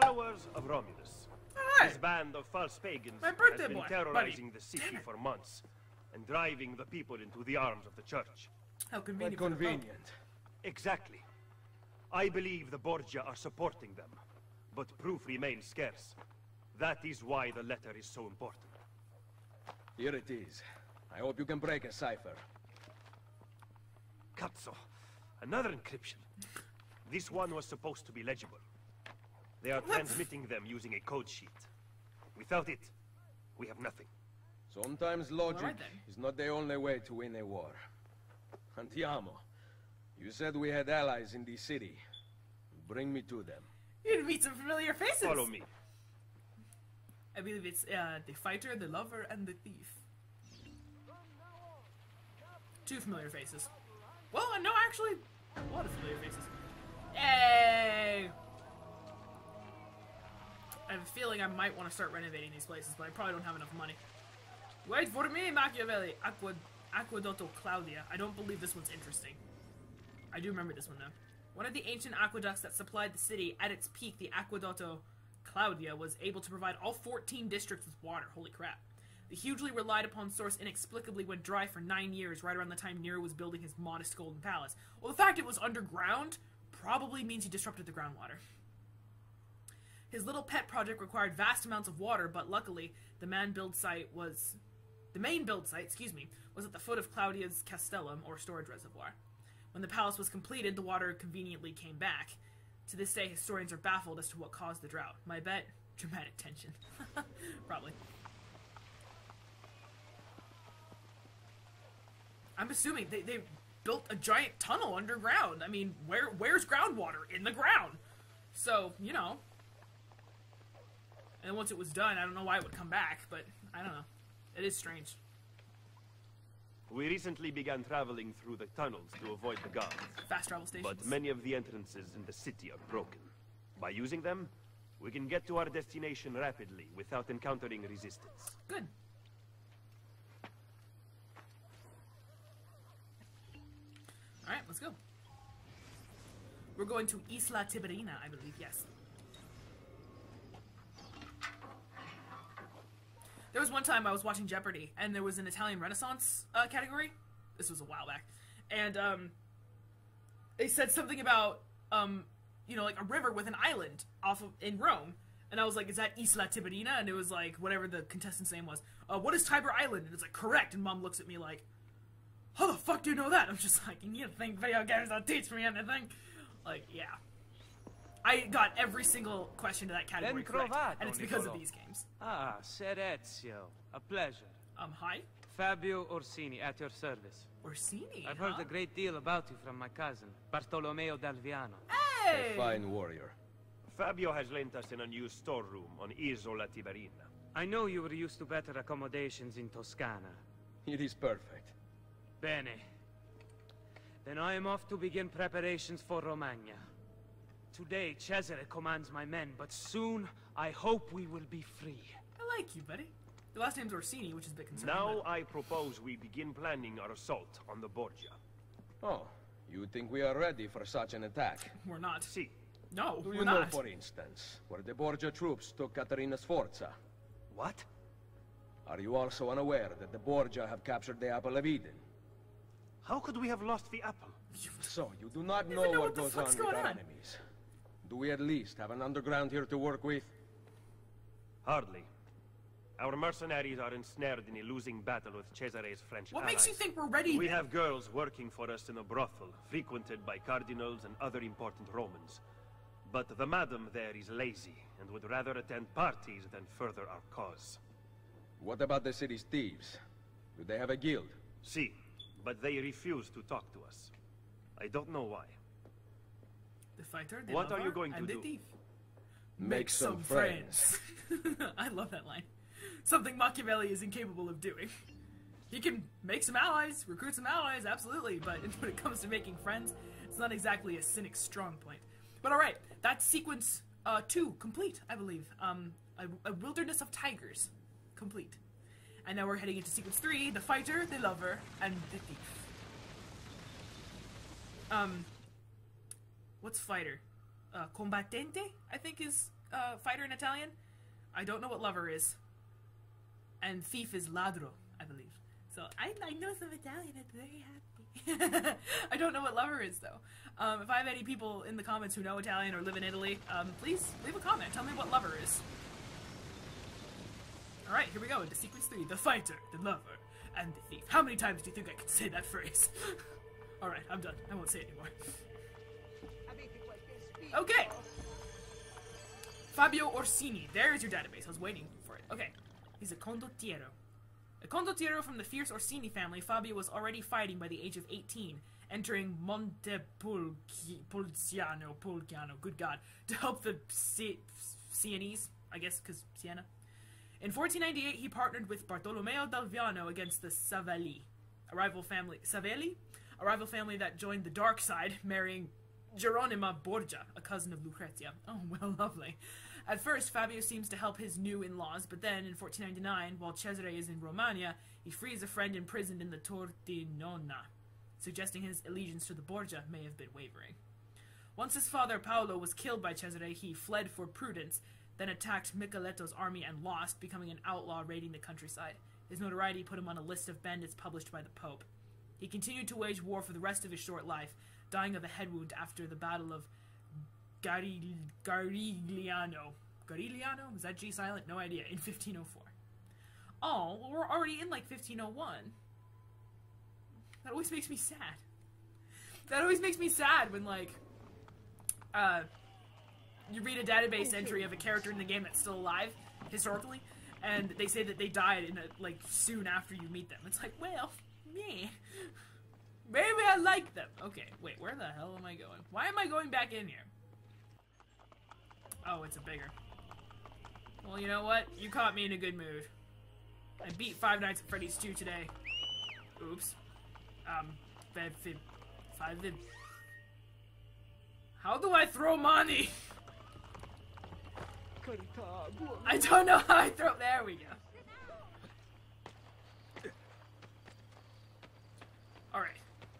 followers of Romulus. Right. His band of false pagans has been terrorizing the city for months and driving the people into the arms of the church. How convenient. But convenient. Exactly. I believe the Borgia are supporting them, but proof remains scarce. That is why the letter is so important. Here it is. I hope you can break a cipher. Cazzo. Another encryption. This one was supposed to be legible. They are transmitting them using a code sheet. Without it, we have nothing. Sometimes logic is not the only way to win a war. Antiamo, you said we had allies in this city. Bring me to them. You'd meet some familiar faces. Follow me. I believe it's the fighter, the lover, and the thief. Two familiar faces. Well, no, actually, a lot of familiar faces. Yay! I have a feeling I might want to start renovating these places, but I probably don't have enough money. Wait for me, Machiavelli! Aquedotto Claudia. I don't believe this one's interesting. I do remember this one, though. One of the ancient aqueducts that supplied the city at its peak, the Aquedotto Claudia, was able to provide all 14 districts with water. Holy crap. The hugely relied upon source inexplicably went dry for 9 years, right around the time Nero was building his modest golden palace. Well, the fact it was underground probably means he disrupted the groundwater. His little pet project required vast amounts of water, but luckily, the main build site was at the foot of Claudia's Castellum, or storage reservoir. When the palace was completed, the water conveniently came back. To this day, historians are baffled as to what caused the drought. My bet? Dramatic tension. Probably. I'm assuming they built a giant tunnel underground. I mean, where's groundwater? In the ground! So, you know. And once it was done, I don't know why it would come back, but I don't know. It is strange. We recently began traveling through the tunnels to avoid the guards. Fast travel stations. But many of the entrances in the city are broken. By using them, we can get to our destination rapidly without encountering resistance. Good. Alright, let's go. We're going to Isla Tiberina, I believe, yes. There was one time I was watching Jeopardy, and there was an Italian Renaissance category. This was a while back. And they said something about, you know, like a river with an island in Rome. And I was like, is that Isla Tiberina? And it was like, whatever the contestant's name was. What is Tiber Island? And it's like, correct. And Mom looks at me like, how the fuck do you know that? I'm just like, you think video games don't teach me anything? Like, yeah. I got every single question to that category correct, and it's because of these games. Ah, Ser Ezio, a pleasure. Hi? Fabio Orsini, at your service. Orsini, I've heard a great deal about you from my cousin, Bartolomeo d'Alviano. Hey! A fine warrior. Fabio has lent us an unused storeroom on Isola Tiberina. I know you were used to better accommodations in Toscana. It is perfect. Bene. Then I am off to begin preparations for Romagna. Today, Cesare commands my men, but soon, I hope we will be free. I like you, buddy. The last name's Orsini, which is a bit concerning. Now I propose we begin planning our assault on the Borgia. Oh, you think we are ready for such an attack? We're not. See. No, we're not. Do you know, for instance, where the Borgia troops took Caterina Sforza? What? Are you also unaware that the Borgia have captured the Apple of Eden? How could we have lost the Apple? So, you do not know what goes on with our enemies. Do we at least have an underground here to work with? Hardly. Our mercenaries are ensnared in a losing battle with Cesare's French allies. What makes you think we're ready? We have girls working for us in a brothel, frequented by cardinals and other important Romans. But the madam there is lazy, and would rather attend parties than further our cause. What about the city's thieves? Do they have a guild? Si, but they refuse to talk to us. I don't know why. The fighter, the lover, and the thief. Make some friends. I love that line. Something Machiavelli is incapable of doing. He can make some allies, recruit some allies, absolutely, but when it comes to making friends, it's not exactly a cynic's strong point. But alright, that's sequence 2 complete, I believe. A wilderness of tigers complete. And now we're heading into sequence 3, the fighter, the lover, and the thief. What's fighter? Combattente, I think is fighter in Italian? I don't know what lover is. And thief is ladro, I believe. So I know some Italian. I'm very happy. I don't know what lover is, though. If I have any people in the comments who know Italian or live in Italy, please leave a comment. Tell me what lover is. Alright, here we go into Sequence 3. The fighter, the lover, and the thief. How many times do you think I can say that phrase? Alright, I'm done. I won't say it anymore. Okay! Fabio Orsini. There's your database. I was waiting for it. Okay. He's a condottiero. A condottiero from the fierce Orsini family, Fabio was already fighting by the age of 18, entering Montepulciano, good God, to help the Sienese, I guess, because Siena. In 1498, he partnered with Bartolomeo d'Alviano against the Savelli, a rival family that joined the dark side, marrying Girolamo Borgia, a cousin of Lucrezia. Oh, well, lovely. At first, Fabio seems to help his new in-laws, but then, in 1499, while Cesare is in Romagna, he frees a friend imprisoned in the Tortinona, suggesting his allegiance to the Borgia may have been wavering. Once his father, Paolo, was killed by Cesare, he fled for prudence, then attacked Micheletto's army and lost, becoming an outlaw raiding the countryside. His notoriety put him on a list of bandits published by the Pope. He continued to wage war for the rest of his short life, dying of a head wound after the Battle of Garigliano. Garigliano? Is that G silent? No idea. In 1504. Oh, well, we're already in like 1501. That always makes me sad. That always makes me sad when, like, you read a database entry of a character in the game that's still alive, historically, and they say that they died in a, like, soon after you meet them. It's like, well, meh. Maybe I like them. Okay, wait, where the hell am I going? Why am I going back in here? Oh, it's a bigger. Well, you know what? You caught me in a good mood. I beat Five Nights at Freddy's 2 today. Oops. How do I throw money? I don't know how I throw. There we go. Alright,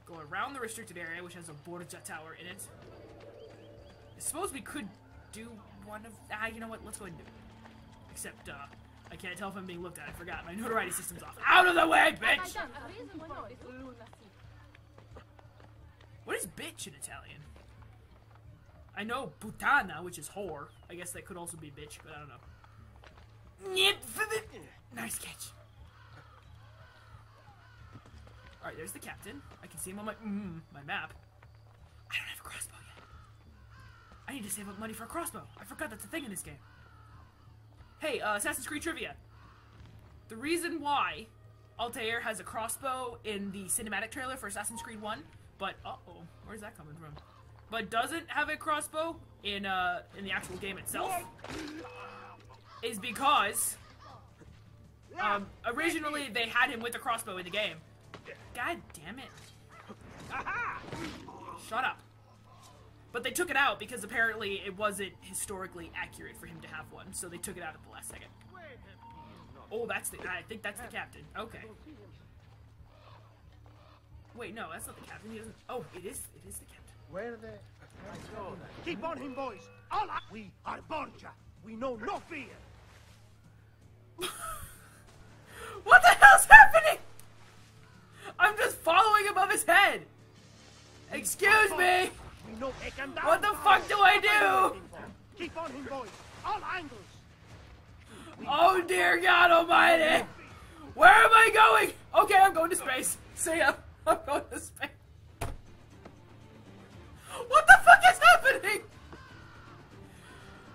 go around the restricted area, which has a Borgia tower in it. I suppose we could do one of... you know what? Let's go ahead and do it. Except, I can't tell if I'm being looked at. I forgot. My notoriety system's off. Out of the way, bitch! What is bitch in Italian? I know puttana, which is whore. I guess that could also be bitch, but I don't know. Nice catch. Alright, there's the captain. I can see him on my my map. I don't have a crossbow yet. I need to save up money for a crossbow. I forgot that's a thing in this game. Hey, Assassin's Creed trivia. The reason why Altair has a crossbow in the cinematic trailer for Assassin's Creed 1, but uh-oh, where's that coming from? But doesn't have a crossbow in the actual game itself is because originally they had him with a crossbow in the game. God damn it. Shut up. But they took it out because apparently it wasn't historically accurate for him to have one, so they took it out at the last second. Oh, that's the... I think that's the captain. Okay. Wait, no, that's not the captain. He doesn't... Oh, it is the captain. Where the... Keep on him, boys! We are Borgia! We know no fear! What the hell's happening?! I'm just following above his head! Excuse me! What the fuck do I do? Keep on him, boys! All angles! Oh dear God almighty! Where am I going? Okay, I'm going to space. See ya! I'm going to space. What the fuck is happening?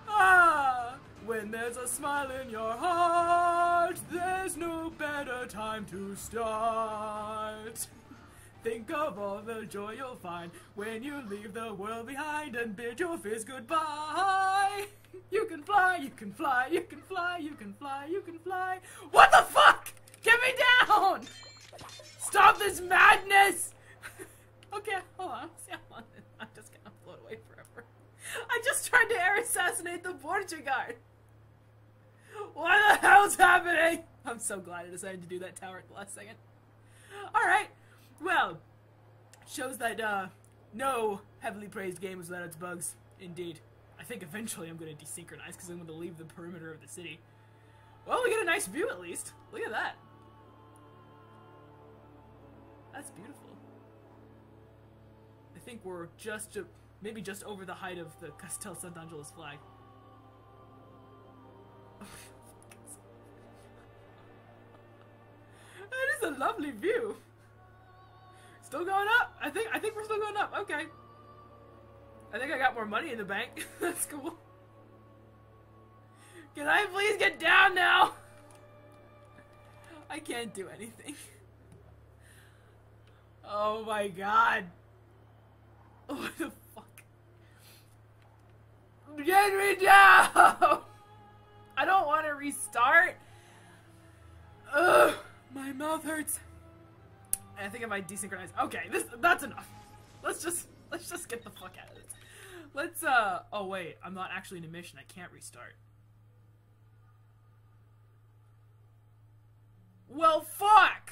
Ah! When there's a smile in your heart, there's no better time to start. Think of all the joy you'll find when you leave the world behind and bid your fears goodbye. You can fly, you can fly, you can fly, you can fly, you can fly. What the fuck? Get me down! Stop this madness! Okay, hold on. See, I'm just gonna float away forever. I just tried to air assassinate the Borgia guard. What the hell's happening? I'm so glad I decided to do that tower at the last second. Alright, well, shows that no heavily praised game was without its bugs. Indeed. I think eventually I'm going to desynchronize because I'm going to leave the perimeter of the city. Well, we get a nice view at least. Look at that. That's beautiful. I think we're just maybe just over the height of the Castel Sant'Angelo's flag. That is a lovely view. Still going up. I think we're still going up. Okay. I think I got more money in the bank. That's cool. Can I please get down now? I can't do anything. Oh my god. What the fuck? Get me down! I don't want to restart. Ugh, my mouth hurts. I think I might desynchronize. Okay, that's enough. Let's just get the fuck out of this. Let's oh wait, I'm not actually in a mission. I can't restart. Well, fuck.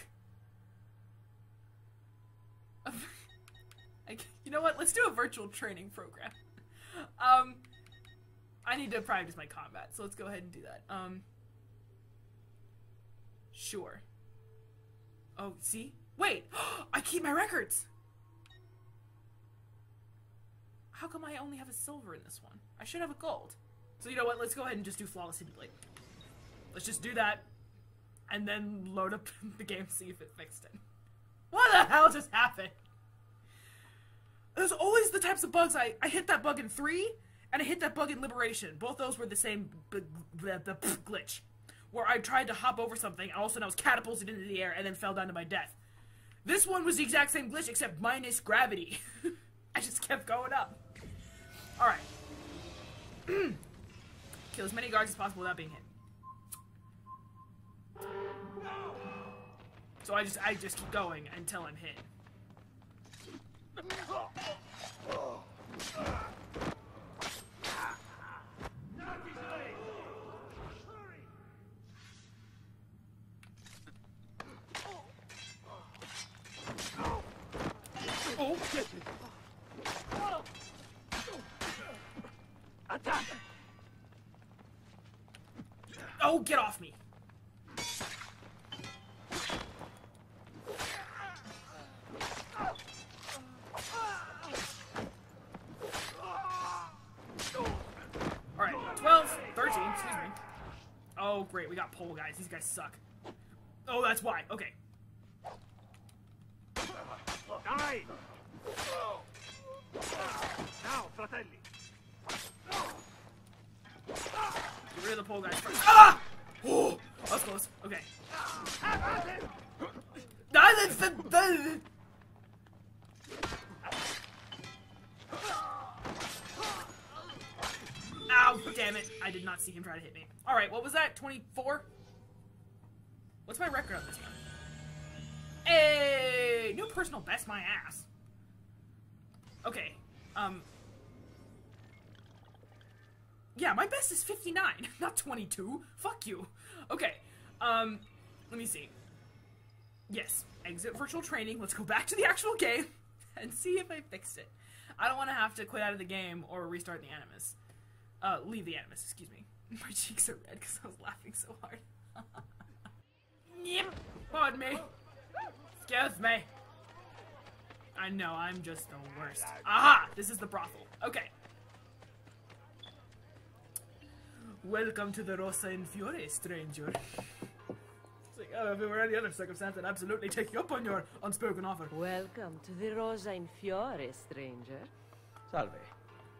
You know what? Let's do a virtual training program. I need to practice my combat, so let's go ahead and do that. Sure. Oh, see? Wait! I keep my records! How come I only have a silver in this one? I should have a gold. So you know what? Let's go ahead and just do Flawless Hidden Blade. Let's just do that. And then load up the game, see if it fixed it. What the hell just happened? There's always the types of bugs. I hit that bug in 3, and I hit that bug in Liberation. Both those were the same glitch, where I tried to hop over something, and all of a sudden I was catapulted into the air and then fell down to my death. This one was the exact same glitch, except minus gravity. I just kept going up. Alright. Kill as many guards as possible without being hit. So I just keep going until I'm hit. Oh, shit. Attack! Oh, get off me! Alright, 12, 13, excuse me. Oh, great, we got pole guys. These guys suck. Oh, that's why. Okay. Die! Now, fratelli! Get rid of the pole guys first. Ah! Oh, that was close. Okay. Ow, damn it. I did not see him try to hit me. Alright, what was that? 24? What's my record on this one? Hey! New personal best, my ass. Okay, yeah, my best is 59, not 22. Fuck you. Okay, let me see. Yes, exit virtual training. Let's go back to the actual game and see if I fixed it. I don't want to have to quit out of the game or restart the Animus. Leave the Animus, excuse me. My cheeks are red because I was laughing so hard. Yep, pardon me. Excuse me. I know, I'm just the worst. Aha! This is the brothel. Okay. Welcome to the Rosa in Fiore, stranger. It's like, oh, if it were any other circumstance, I'd absolutely take you up on your unspoken offer. Welcome to the Rosa in Fiore, stranger. Salve.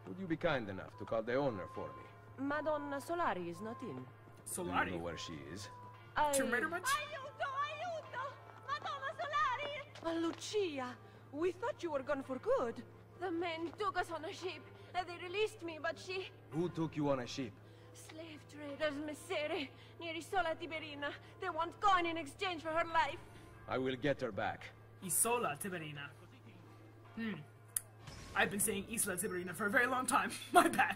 Would you be kind enough to call the owner for me? Madonna Solari is not in. Solari? Do you know where she is? To murder much? Aiuto, aiuto! Madonna Solari! Lucia! We thought you were gone for good. The men took us on a ship, and they released me, but she... Who took you on a ship? Slave traders, Messere, near Isola Tiberina. They want coin in exchange for her life. I will get her back. Isola Tiberina. Hmm. I've been saying Isola Tiberina for a very long time. My bad.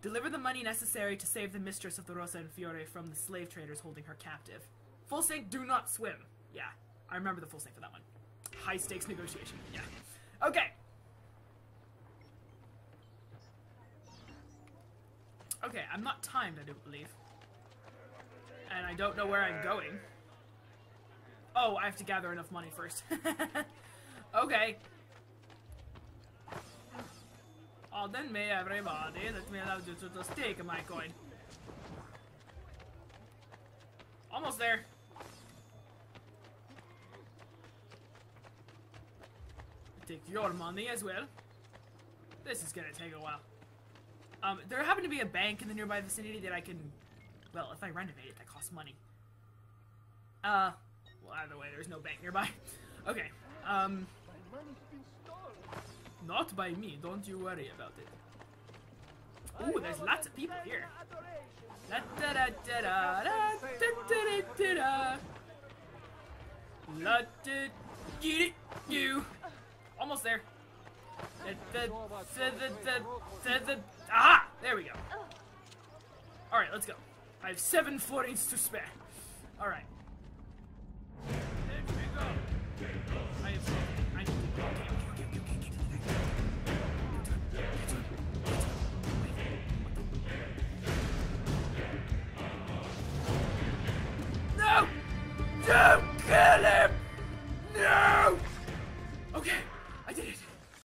Deliver the money necessary to save the mistress of the Rosa in Fiore from the slave traders holding her captive. Full sink, do not swim. Yeah, I remember the full sink for that one. High stakes negotiation. Yeah. Okay. Okay, I'm not timed, I don't believe. And I don't know where I'm going. Oh, I have to gather enough money first. Okay. Oh, then may everybody, let me allow you to just take my coin. Almost there. Take your money as well. This is gonna take a while. There happened to be a bank in the nearby vicinity that I can... Well, if I renovate it, that costs money. Well, either way, there's no bank nearby. Okay, my money's been stolen. Not by me, don't you worry about it. Ooh, there's lots of people here. You. Almost there. Ah! There we go. Alright, let's go. I have 7 florins to spare. Alright.